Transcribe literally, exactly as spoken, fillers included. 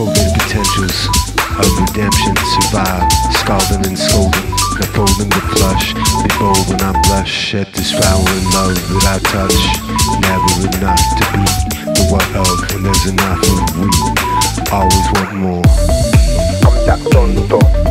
unfolding potentials of redemption survive, scalding and scolding, unfolding the flush. Be bold when I blush at this flowering love that I touch. Never enough to be the what of when there's enough of we. Always want more. I'm that tonto.